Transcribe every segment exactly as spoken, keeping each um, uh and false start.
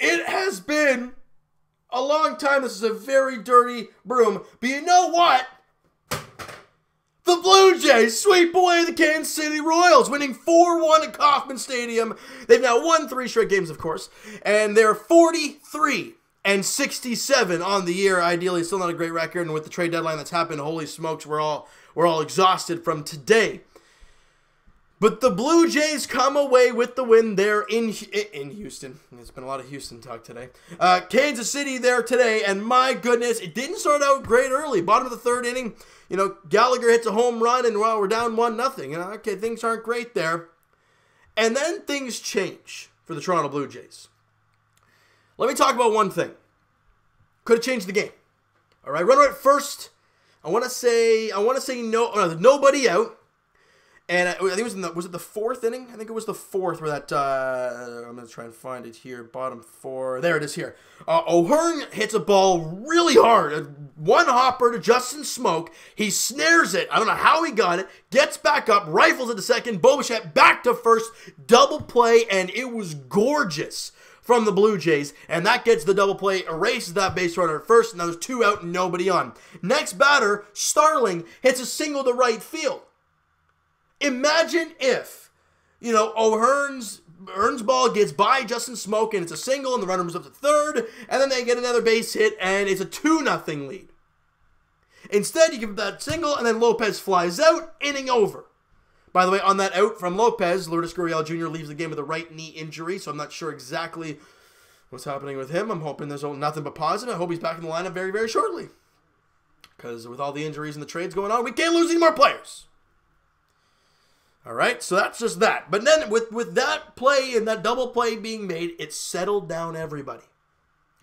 It has been a long time. This is a very dirty broom. But you know what? The Blue Jays sweep away the Kansas City Royals, winning four one at Kauffman Stadium. They've now won three straight games, of course, and they're forty-three and sixty-seven on the year. Ideally, still not a great record, and with the trade deadline that's happened, holy smokes, we're all we're all exhausted from today. But the Blue Jays come away with the win there in in Houston. There's been a lot of Houston talk today. Uh, Kansas City there today, and my goodness, it didn't start out great early. Bottom of the third inning, you know, Gallagher hits a home run, and well, we're down one nothing. You know, okay, things aren't great there. And then things change for the Toronto Blue Jays. Let me talk about one thing. Could have changed the game. All right, runner at first. I want to say I want to say no, no, nobody out. And I think it was in the, was it the fourth inning? I think it was the fourth where that, uh, I'm going to try and find it here, bottom four. There it is here. Uh, O'Hearn hits a ball really hard. One hopper to Justin Smoak. He snares it. I don't know how he got it. Gets back up, rifles it to second. Bo Bichette back to first. Double play, and it was gorgeous from the Blue Jays. And that gets the double play, erases that base runner at first. Now there's two out and nobody on. Next batter, Starling, hits a single to right field. Imagine if, you know, O'Hearn's Hearn's ball gets by Justin Smoak and it's a single and the runner moves up to third, and then they get another base hit and it's a two nothing lead. Instead, you give that single and then Lopez flies out, inning over. By the way, on that out from Lopez, Lourdes Gurriel Junior leaves the game with a right knee injury, so I'm not sure exactly what's happening with him. I'm hoping there's nothing but positive. I hope he's back in the lineup very, very shortly. Because with all the injuries and the trades going on, we can't lose any more players. All right, so that's just that. But then with, with that play and that double play being made, it settled down everybody.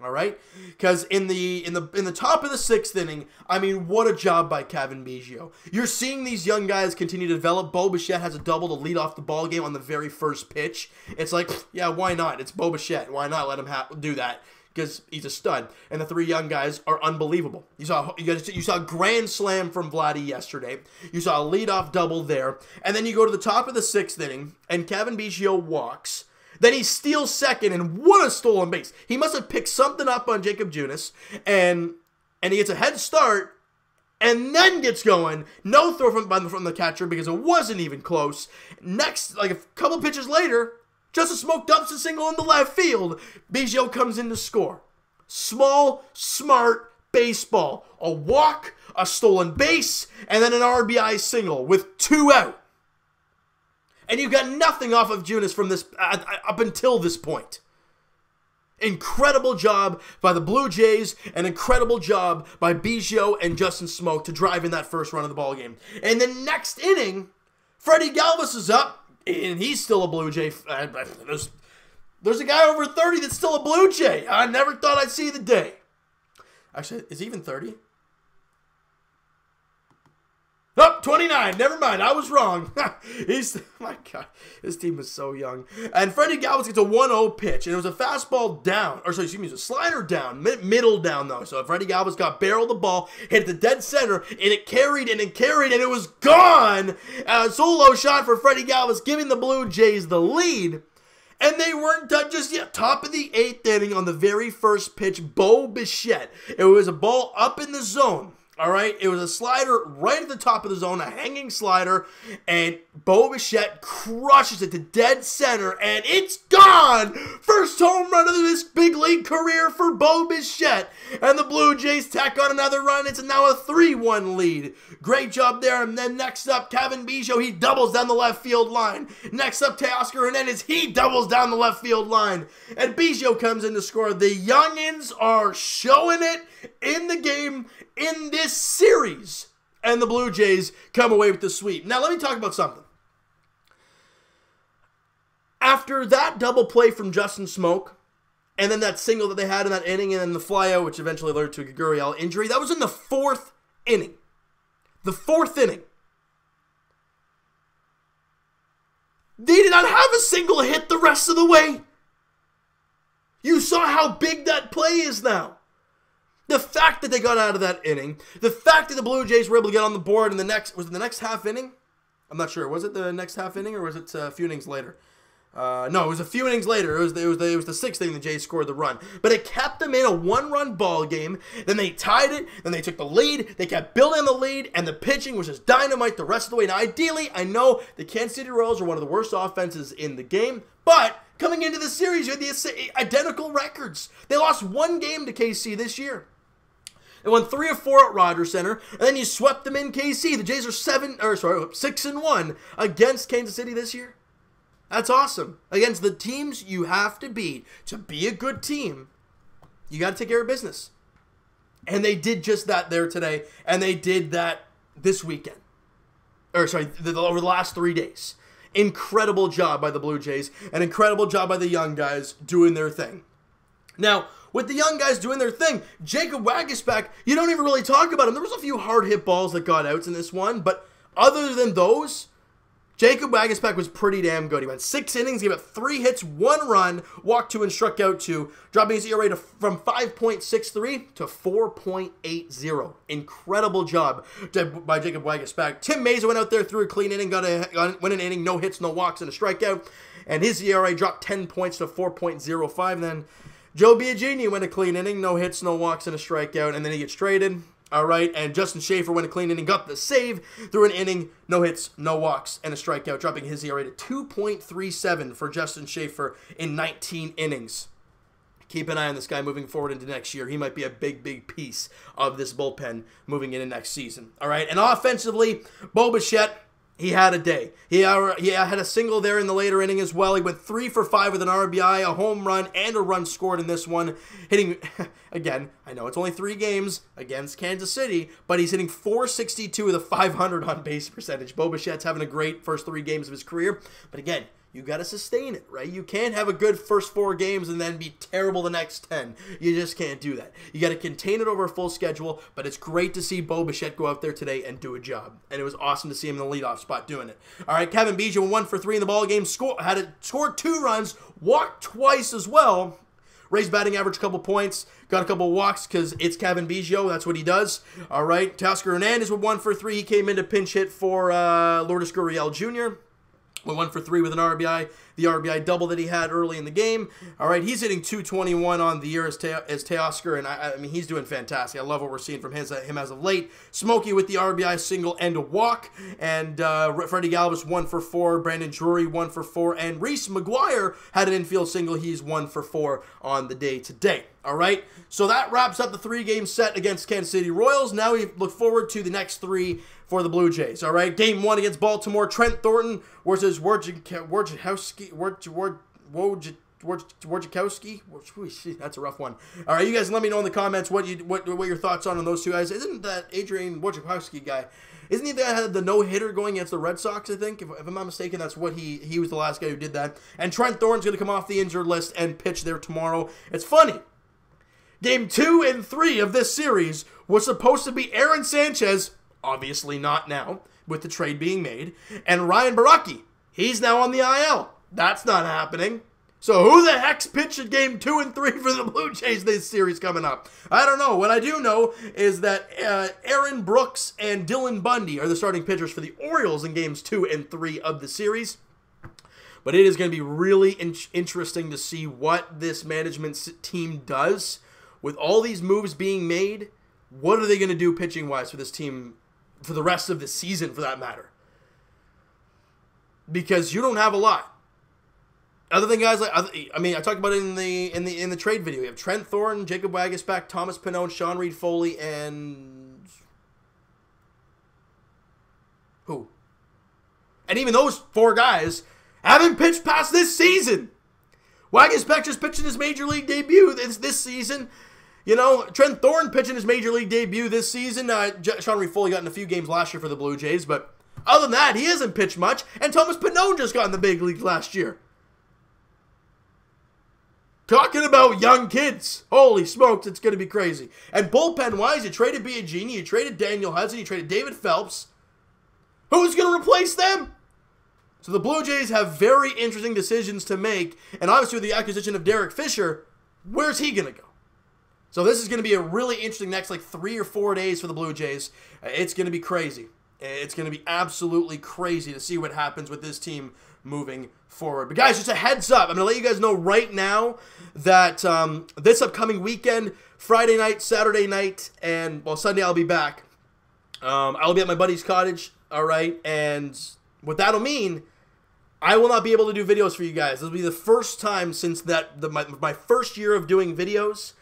All right? Because in the in the in the top of the sixth inning, I mean, what a job by Kevin Biggio. You're seeing these young guys continue to develop. Bo Bichette has a double to lead off the ball game on the very first pitch. It's like, yeah, why not? It's Bo Bichette. Why not let him ha do that? Because he's a stud, and the three young guys are unbelievable. You saw you, guys, you saw a grand slam from Vladdy yesterday. You saw a leadoff double there, and then you go to the top of the sixth inning, and Kevin Biggio walks. Then he steals second, and what a stolen base! He must have picked something up on Jakob Junis, and and he gets a head start, and then gets going. No throw from from the catcher because it wasn't even close. Next, like a couple pitches later, Justin Smoak dumps a single in the left field. Biggio comes in to score. Small, smart baseball. A walk, a stolen base, and then an R B I single with two out. And you've got nothing off of Junis from this uh, up until this point. Incredible job by the Blue Jays, an incredible job by Biggio and Justin Smoak to drive in that first run of the ballgame. And then next inning, Freddie Galvis is up. And he's still a Blue Jay. There's, there's a guy over thirty that's still a Blue Jay. I never thought I'd see the day. Actually, is he even thirty? Nope, twenty-nine. Never mind. I was wrong. He's, my God, this team is so young. And Freddie Galvis gets a one oh pitch, and it was a fastball down. Or, sorry, excuse me, it was a slider down, middle down, though. So Freddie Galvis got barreled the ball, hit the dead center, and it carried, and it carried, and it was gone. A solo shot for Freddie Galvis, giving the Blue Jays the lead. And they weren't done just yet. Top of the eighth inning on the very first pitch, Bo Bichette. It was a ball up in the zone. All right, it was a slider right at the top of the zone, a hanging slider, and Bo Bichette crushes it to dead center, and it's gone! First home run of this big league career for Bo Bichette, and the Blue Jays tack on another run. It's now a three one lead. Great job there, and then next up, Kevin Biggio, he doubles down the left field line. Next up, Teoscar Hernandez, he doubles down the left field line, and Biggio comes in to score. The youngins are showing it in the game, in this series, and the Blue Jays come away with the sweep. Now, let me talk about something. After that double play from Justin Smoak, and then that single that they had in that inning, and then the flyout, which eventually led to a Gurriel injury, that was in the fourth inning. The fourth inning. They did not have a single hit the rest of the way. You saw how big that play is now. The fact that they got out of that inning, the fact that the Blue Jays were able to get on the board in the next, was it the next half inning? I'm not sure. Was it the next half inning or was it a few innings later? Uh, no, it was a few innings later. It was the, it was the, it was the sixth inning the Jays scored the run, but it kept them in a one-run ball game. Then they tied it. Then they took the lead. They kept building the lead, and the pitching was just dynamite the rest of the way. Now, ideally, I know the Kansas City Royals are one of the worst offenses in the game, but coming into the series, you had the identical records. They lost one game to K C this year. They won three of four at Rogers Center, and then you swept them in K C. The Jays are seven, or sorry, six and one against Kansas City this year. That's awesome. Against the teams you have to beat to be a good team, you got to take care of business. And they did just that there today, and they did that this weekend. Or sorry, the, the, over the last three days. Incredible job by the Blue Jays, an incredible job by the young guys doing their thing. Now, with the young guys doing their thing, Jacob Waguespack, you don't even really talk about him. There was a few hard hit balls that got outs in this one, but other than those, Jacob Waguespack was pretty damn good. He went six innings, gave up three hits, one run, walked two and struck out two, dropping his E R A to, from five point six three to four point eight zero. Incredible job by Jacob Waguespack. Tim Mayza went out there, threw a clean inning, got a went an inning, no hits, no walks, and a strikeout, and his E R A dropped ten points to four point zero five. Then Joe Biagini went a clean inning, no hits, no walks, and a strikeout, and then he gets traded. All right, and Justin Shafer went a clean inning, got the save, threw an inning, no hits, no walks, and a strikeout, dropping his E R A to two point three seven for Justin Shafer in nineteen innings. Keep an eye on this guy moving forward into next year. He might be a big, big piece of this bullpen moving into next season. All right, and offensively, Bo Bichette, he had a day. He had a single there in the later inning as well. He went three for five with an R B I, a home run, and a run scored in this one. Hitting, again, I know it's only three games against Kansas City, but he's hitting four sixty-two with a five hundred on base percentage. Bo Bichette's having a great first three games of his career, but again, you got to sustain it, right? You can't have a good first four games and then be terrible the next ten. You just can't do that. You got to contain it over a full schedule, but it's great to see Bo Bichette go out there today and do a job. And it was awesome to see him in the leadoff spot doing it. All right, Kevin Biggio, one for three in the ballgame, score, had it, scored two runs, walked twice as well. Raised batting average, a couple points. Got a couple walks because it's Kevin Biggio. That's what he does. All right, Teoscar Hernandez with one for three. He came in to pinch hit for uh, Lourdes Gurriel Junior Went one for three with an R B I, the R B I double that he had early in the game. All right, he's hitting two twenty-one on the year as, Te as Teoscar, and I, I mean, he's doing fantastic. I love what we're seeing from his, uh, him as of late. Smokey with the R B I single and a walk, and uh, Freddie Galvis one for four, Brandon Drury one for four, and Reese McGuire had an infield single. He's one for four on the day today. All right, so that wraps up the three-game set against Kansas City Royals. Now we look forward to the next three for the Blue Jays. All right, game one against Baltimore, Trent Thornton versus Wojciechowski. Wojciechowski? That's a rough one. All right, you guys let me know in the comments what you what, what your thoughts on, on those two guys. Isn't that Adrian Wojciechowski guy? Isn't he the guy that had the no-hitter going against the Red Sox, I think? If, if I'm not mistaken, that's what he he was the last guy who did that. And Trent Thornton's going to come off the injured list and pitch there tomorrow. It's funny. Game two and three of this series was supposed to be Aaron Sanchez, obviously not now, with the trade being made, and Ryan Borucki. He's now on the I L. That's not happening. So who the heck's pitching game two and three for the Blue Jays this series coming up? I don't know. What I do know is that uh, Aaron Brooks and Dylan Bundy are the starting pitchers for the Orioles in games two and three of the series. But it is going to be really in interesting to see what this management team does. With all these moves being made, what are they going to do pitching-wise for this team for the rest of the season, for that matter? Because you don't have a lot. Other than guys like, I mean, I talked about it in the in the in the trade video. You have Trent Thornton, Jacob Waguespack, Thomas Pannone, Sean Reed Foley, and who? And even those four guys haven't pitched past this season. Waguespack just pitching his major league debut this this season. You know, Trent Thornton pitching his major league debut this season. Uh, Sean Reed Foley got in a few games last year for the Blue Jays, but other than that, he hasn't pitched much. And Thomas Pannone just got in the big league last year. Talking about young kids. Holy smokes, it's going to be crazy. And bullpen-wise, you traded Biagini, you traded Daniel Hudson, you traded David Phelps. Who's going to replace them? So the Blue Jays have very interesting decisions to make. And obviously with the acquisition of Derek Fisher, where's he going to go? So this is going to be a really interesting next like three or four days for the Blue Jays. It's going to be crazy. It's going to be absolutely crazy to see what happens with this team moving forward. But guys, just a heads up, I'm going to let you guys know right now that um, this upcoming weekend, Friday night, Saturday night, and, well, Sunday I'll be back. Um, I'll be at my buddy's cottage, all right? And what that'll mean, I will not be able to do videos for you guys. This will be the first time since that the, my, my first year of doing videos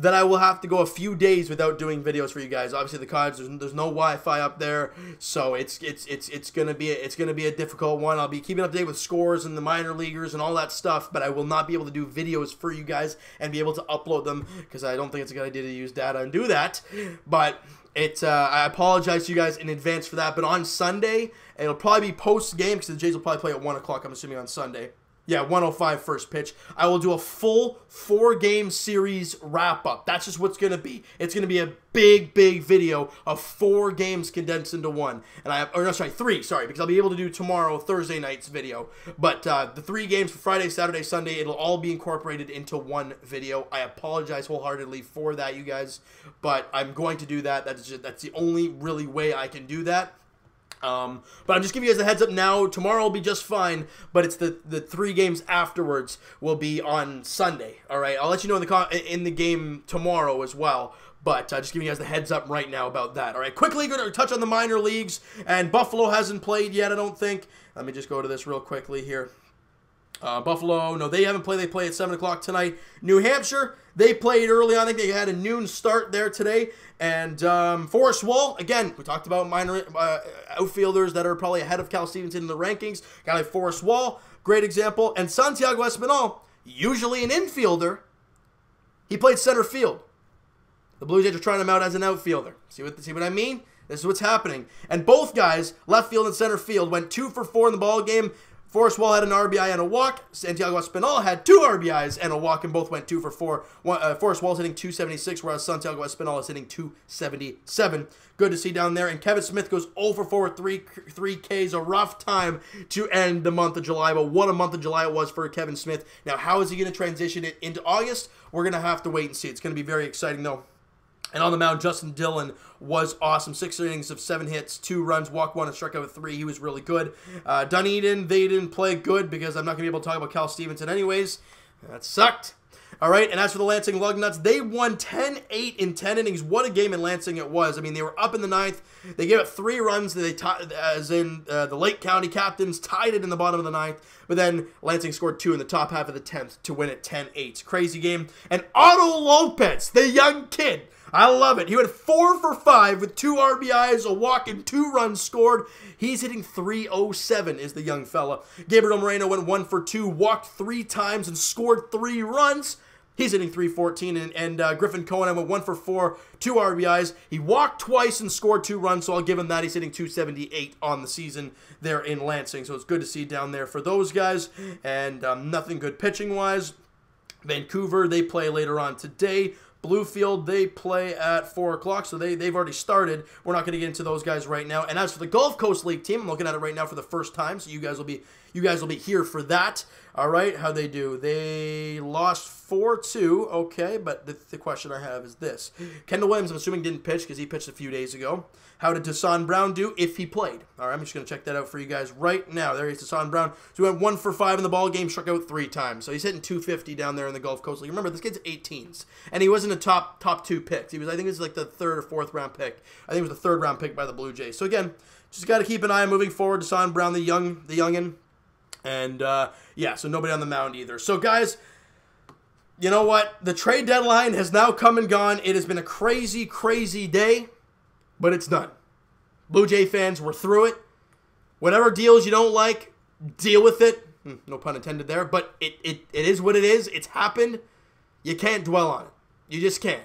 that I will have to go a few days without doing videos for you guys. Obviously, the cottage, there's, there's no Wi-Fi up there, so it's it's it's it's gonna be a, it's gonna be a difficult one. I'll be keeping up to date with scores and the minor leaguers and all that stuff, but I will not be able to do videos for you guys and be able to upload them because I don't think it's a good idea to use data and do that. But it uh, I apologize to you guys in advance for that. But on Sunday, it'll probably be post game because the Jays will probably play at one o'clock. I'm assuming on Sunday. Yeah, one oh five first pitch. I will do a full four-game series wrap-up. That's just what's going to be. It's going to be a big, big video of four games condensed into one. And I have, or no, sorry, three, sorry, because I'll be able to do tomorrow, Thursday night's video. But uh, the three games for Friday, Saturday, Sunday, it'll all be incorporated into one video. I apologize wholeheartedly for that, you guys, but I'm going to do that. That's just, that's the only really way I can do that. Um, but I'm just giving you guys a heads up now. Tomorrow will be just fine, but it's the the three games afterwards will be on Sunday. All right, I'll let you know in the con in the game tomorrow as well. But uh, just giving you guys the heads up right now about that. All right, quickly going to touch on the minor leagues, and Buffalo hasn't played yet, I don't think. Let me just go to this real quickly here. Uh, Buffalo, no, they haven't played. They play at seven o'clock tonight. New Hampshire, they played early on. I think they had a noon start there today. And um, Forrest Wall, again, we talked about minor uh, outfielders that are probably ahead of Cal Stevenson in the rankings. Guy like Forrest Wall, great example. And Santiago Espinal, usually an infielder, he played center field. The Blue Jays are trying him out as an outfielder. See what, see what I mean? This is what's happening. And both guys, left field and center field, went two for four in the ballgame. Forrest Wall had an R B I and a walk. Santiago Espinal had two R B Is and a walk, and both went two for four. One, uh, Forrest Wall's hitting two seventy-six, whereas Santiago Espinal is hitting two seventy-seven. Good to see down there. And Kevin Smith goes oh for four with three, three Ks. A rough time to end the month of July, but what a month of July it was for Kevin Smith. Now, how is he going to transition it into August? We're going to have to wait and see. It's going to be very exciting, though. And on the mound, Justin Dillon was awesome. Six innings of seven hits, two runs, walk one, and struck out with three. He was really good. Uh, Dunedin, they didn't play good because I'm not going to be able to talk about Cal Stevenson anyways. That sucked. All right, and as for the Lansing Lugnuts, they won ten eight in ten innings. What a game in Lansing it was. I mean, they were up in the ninth. They gave up three runs, they tied, as in uh, the Lake County Captains tied it in the bottom of the ninth, but then Lansing scored two in the top half of the tenth to win it ten eight. Crazy game. And Otto Lopez, the young kid, I love it. He went four for five with two R B Is, a walk, and two runs scored. He's hitting three oh seven is the young fella. Gabriel Moreno went one for two, walked three times, and scored three runs. He's hitting three fourteen, and, and uh, Griffin Cohen went one for four, two R B Is. He walked twice and scored two runs, so I'll give him that. He's hitting two seventy-eight on the season there in Lansing, so it's good to see down there for those guys, and um, nothing good pitching-wise. Vancouver, they play later on today. Bluefield, they play at four o'clock, so they, they've already started. We're not going to get into those guys right now. And as for the Gulf Coast League team, I'm looking at it right now for the first time, so you guys will be you guys will be here for that. All right, how they do. They lost four two, okay, but the, the question I have is this. Kendall Williams, I'm assuming, didn't pitch because he pitched a few days ago. How did Dasan Brown do if he played? All right, I'm just going to check that out for you guys right now. There is Dasan Brown. So he went one for five in the ball game, struck out three times. So he's hitting two fifty down there in the Gulf Coast League. Remember, this kid's eighteens, and he wasn't a top top two picks. He was, I think it was like the third or fourth round pick. I think it was the third round pick by the Blue Jays. So again, just got to keep an eye on moving forward. Dasan Brown, the young, the youngin, and uh, yeah. So nobody on the mound either. So guys, you know what? The trade deadline has now come and gone. It has been a crazy, crazy day, but it's done. Blue Jay fans, we're through it. Whatever deals you don't like, deal with it. No pun intended there, but it it, it is what it is. It's happened. You can't dwell on it. You just can't.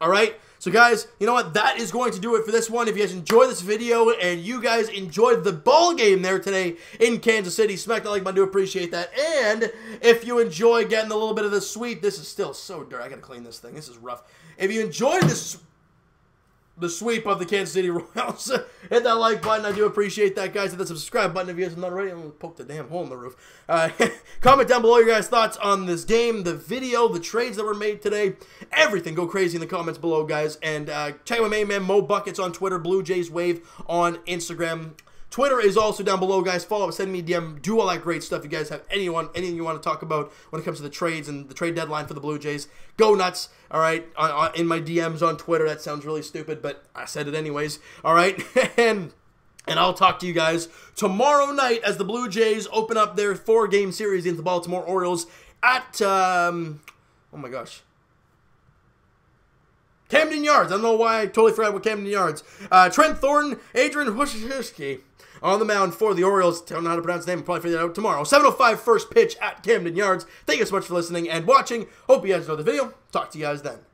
All right? So, guys, you know what? That is going to do it for this one. If you guys enjoyed this video and you guys enjoyed the ball game there today in Kansas City, smack that like button. I do appreciate that. And if you enjoy getting a little bit of the sweep, this is still so dirty. I got to clean this thing. This is rough. If you enjoyed this, the sweep of the Kansas City Royals, hit that like button. I do appreciate that, guys. Hit that subscribe button if you guys are not already. I'm going to poke the damn hole in the roof. Uh, comment down below your guys' thoughts on this game, the video, the trades that were made today. Everything. Go crazy in the comments below, guys. And uh, check out my main man, Mo Buckets on Twitter, Blue Jays Wave on Instagram. Twitter is also down below, guys. Follow up, send me a D M, do all that great stuff. You guys have anyone, anything you want to talk about when it comes to the trades and the trade deadline for the Blue Jays, go nuts, all right, on, on, in my D Ms on Twitter. That sounds really stupid, but I said it anyways, all right? and... And I'll talk to you guys tomorrow night as the Blue Jays open up their four game series against the Baltimore Orioles at, um, oh my gosh, Camden Yards. I don't know why I totally forgot about Camden Yards. Uh, Trent Thornton, Adrian Wojciechowski on the mound for the Orioles. Don't know how to pronounce the name. We'll probably figure that out tomorrow. seven oh five first pitch at Camden Yards. Thank you so much for listening and watching. Hope you guys enjoyed the video. Talk to you guys then.